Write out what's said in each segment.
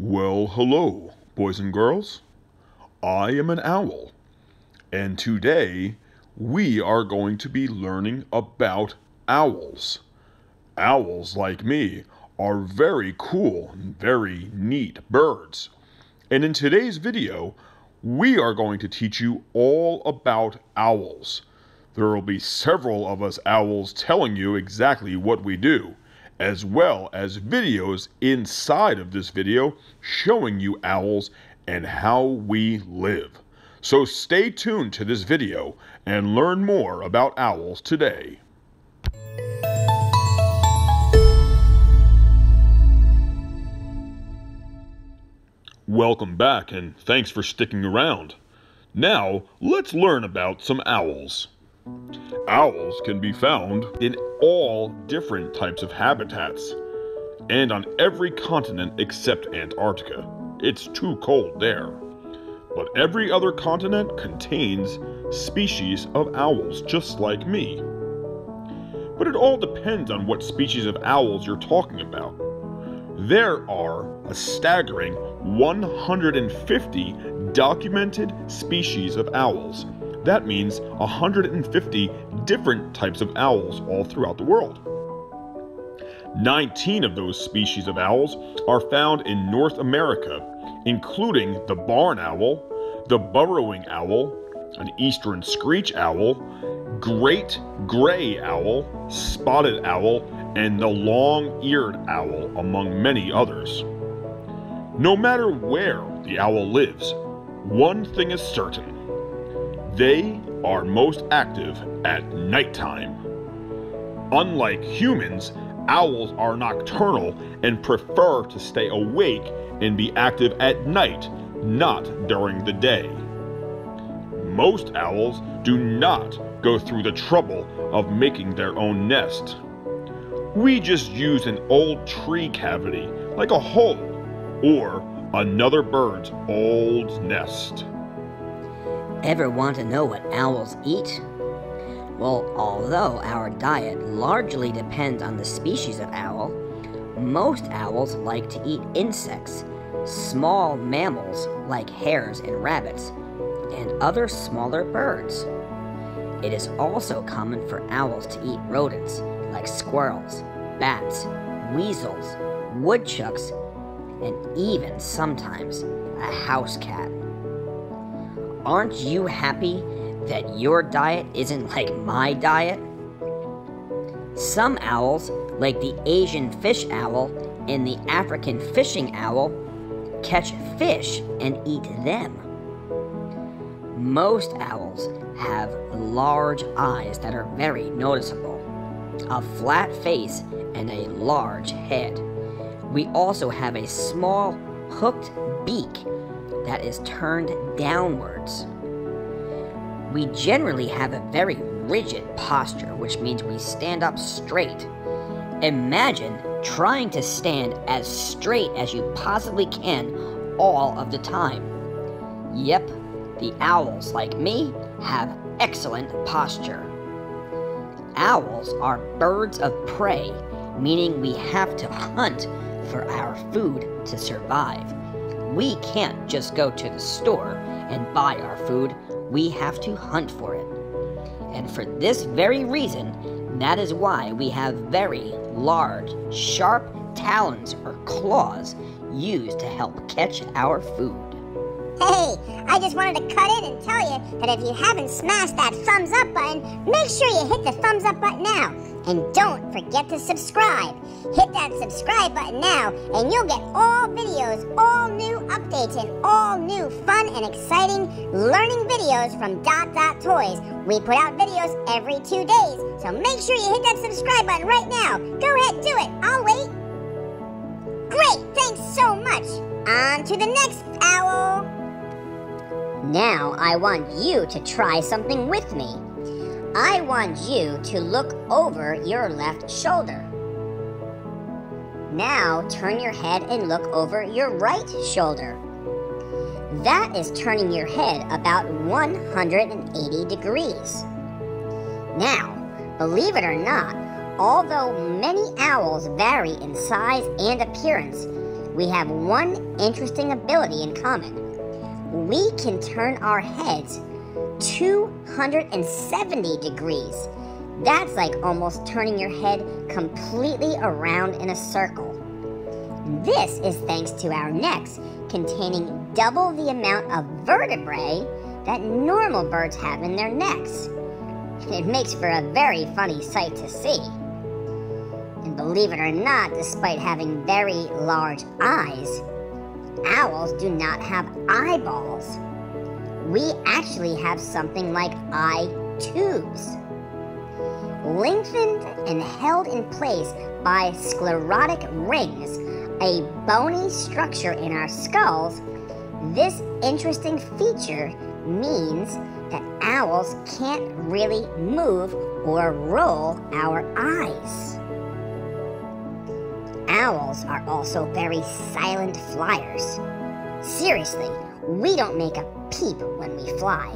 Well, hello, boys and girls. I am an owl, and today we are going to be learning about owls. Owls, like me, are very cool and very neat birds. And in today's video, we are going to teach you all about owls. There will be several of us owls telling you exactly what we do, as well as videos inside of this video showing you owls and how we live. So stay tuned to this video and learn more about owls today. Welcome back, and thanks for sticking around. Now, let's learn about some owls. Owls can be found in all different types of habitats, and on every continent except Antarctica. It's too cold there. But every other continent contains species of owls, just like me. But it all depends on what species of owls you're talking about. There are a staggering 150 documented species of owls. That means 150 different types of owls all throughout the world. 19 of those species of owls are found in North America, including the barn owl, the burrowing owl, an eastern screech owl, great gray owl, spotted owl, and the long-eared owl, among many others. No matter where the owl lives, one thing is certain. They are most active at nighttime. Unlike humans, owls are nocturnal and prefer to stay awake and be active at night, not during the day. Most owls do not go through the trouble of making their own nest. We just use an old tree cavity, like a hole, or another bird's old nest. Ever want to know what owls eat? Well, although our diet largely depends on the species of owl, most owls like to eat insects, small mammals like hares and rabbits, and other smaller birds. It is also common for owls to eat rodents like squirrels, bats, weasels, woodchucks, and even sometimes a house cat. Aren't you happy that your diet isn't like my diet? Some owls, like the Asian fish owl and the African fishing owl, catch fish and eat them. Most owls have large eyes that are very noticeable, a flat face, and a large head. We also have a small hooked beak that is turned downwards. We generally have a very rigid posture, which means we stand up straight. Imagine trying to stand as straight as you possibly can all of the time. Yep, the owls, like me, have excellent posture. Owls are birds of prey, meaning we have to hunt for our food to survive. We can't just go to the store and buy our food. We have to hunt for it. And for this very reason, that is why we have very large, sharp talons or claws used to help catch our food. Hey, I just wanted to cut in and tell you that if you haven't smashed that thumbs up button, make sure you hit the thumbs up button now. And don't forget to subscribe. Hit that subscribe button now and you'll get all videos, all new updates, and all new fun and exciting learning videos from Dot Dot Toys. We put out videos every 2 days, so make sure you hit that subscribe button right now. Go ahead, do it. I'll wait. Great, thanks so much. On to the next owl. Now I want you to try something with me. I want you to look over your left shoulder. Now turn your head and look over your right shoulder. That is turning your head about 180 degrees. Now, believe it or not, although many owls vary in size and appearance, we have one interesting ability in common. We can turn our heads 270 degrees. That's like almost turning your head completely around in a circle. This is thanks to our necks containing double the amount of vertebrae that normal birds have in their necks. It makes for a very funny sight to see. And believe it or not, despite having very large eyes, owls do not have eyeballs. We actually have something like eye tubes. Lengthened and held in place by sclerotic rings, a bony structure in our skulls, this interesting feature means that owls can't really move or roll our eyes. Owls are also very silent flyers. Seriously, we don't make a peep when we fly.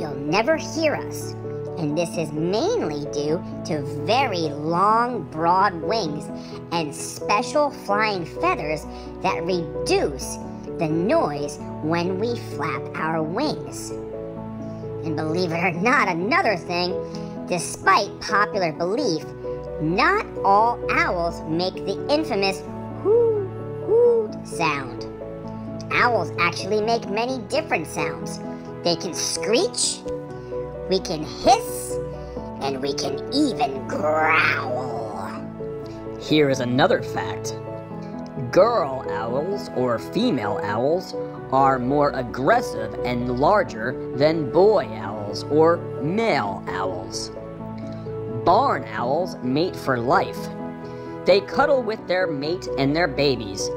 You'll never hear us, and this is mainly due to very long, broad wings and special flying feathers that reduce the noise when we flap our wings. And believe it or not, another thing, despite popular belief, not all owls make the infamous hoo hoo sound. Owls actually make many different sounds. They can screech, we can hiss, and we can even growl. Here is another fact. Girl owls, or female owls, are more aggressive and larger than boy owls, or male owls. Barn owls mate for life. They cuddle with their mate and their babies,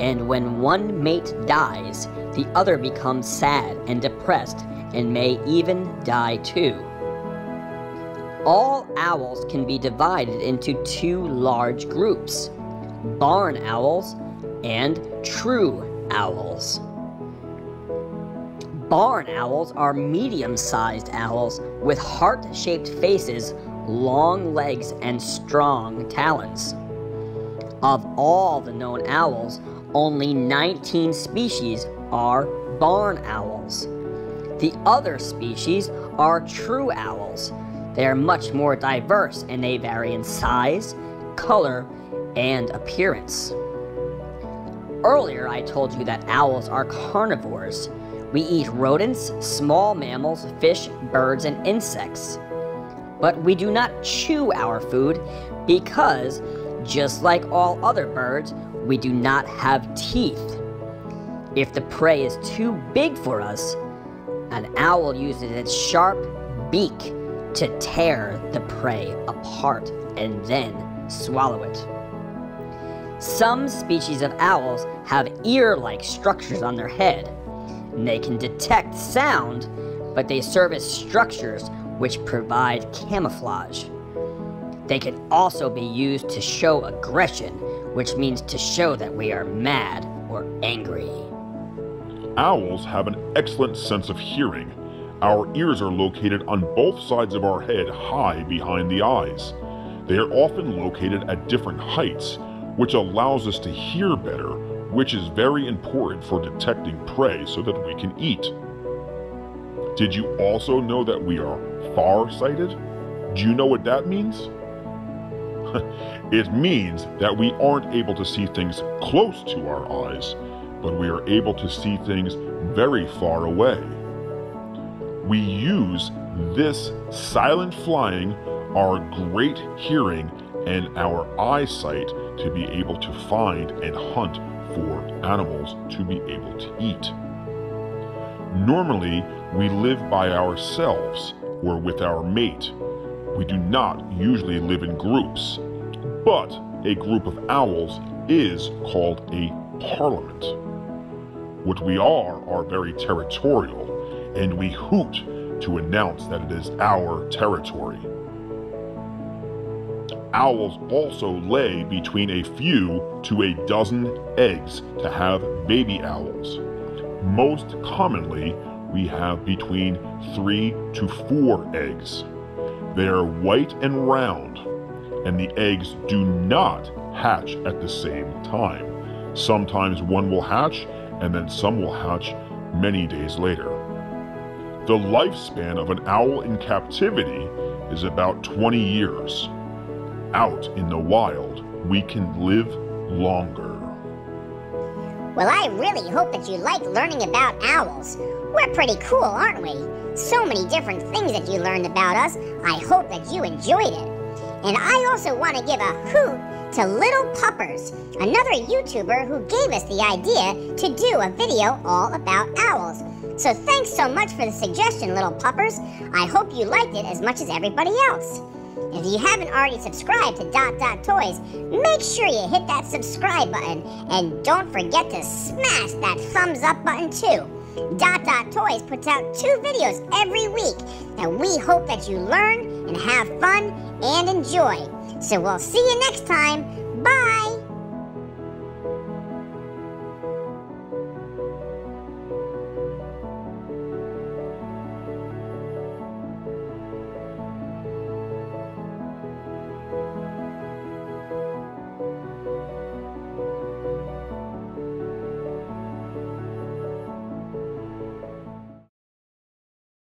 and when one mate dies, the other becomes sad and depressed and may even die too. All owls can be divided into two large groups: barn owls and true owls. Barn owls are medium-sized owls with heart-shaped faces, long legs, and strong talons. Of all the known owls, only 19 species are barn owls. The other species are true owls. They are much more diverse, and they vary in size, color, and appearance. Earlier I told you that owls are carnivores. We eat rodents, small mammals, fish, birds, and insects. But we do not chew our food because, just like all other birds, we do not have teeth. If the prey is too big for us, an owl uses its sharp beak to tear the prey apart and then swallow it. Some species of owls have ear-like structures on their head, and they can detect sound, but they serve as structures which provide camouflage. They can also be used to show aggression, which means to show that we are mad or angry. Owls have an excellent sense of hearing. Our ears are located on both sides of our head, high behind the eyes. They are often located at different heights, which allows us to hear better, which is very important for detecting prey so that we can eat. Did you also know that we are far-sighted? Do you know what that means? It means that we aren't able to see things close to our eyes, but we are able to see things very far away. We use this silent flying, our great hearing, and our eyesight to be able to find and hunt for animals to be able to eat. Normally, we live by ourselves or with our mate. We do not usually live in groups, but a group of owls is called a parliament. What we are very territorial, and we hoot to announce that it is our territory. Owls also lay between a few to a dozen eggs to have baby owls. Most commonly, we have between 3 to 4 eggs. They are white and round, and the eggs do not hatch at the same time, Sometimes one will hatch, and then some will hatch many days later. The lifespan of an owl in captivity is about 20 years. Out in the wild, we can live longer. Well, I really hope that you like learning about owls. We're pretty cool, aren't we? So many different things that you learned about us. I hope that you enjoyed it. And I also want to give a hoot to Little Puppers, another YouTuber who gave us the idea to do a video all about owls. So thanks so much for the suggestion, Little Puppers. I hope you liked it as much as everybody else. If you haven't already subscribed to Dot Dot Toys, make sure you hit that subscribe button, and don't forget to smash that thumbs up button too. Dot Dot Toys puts out 2 videos every week that we hope that you learn and have fun and enjoy. So we'll see you next time. Bye!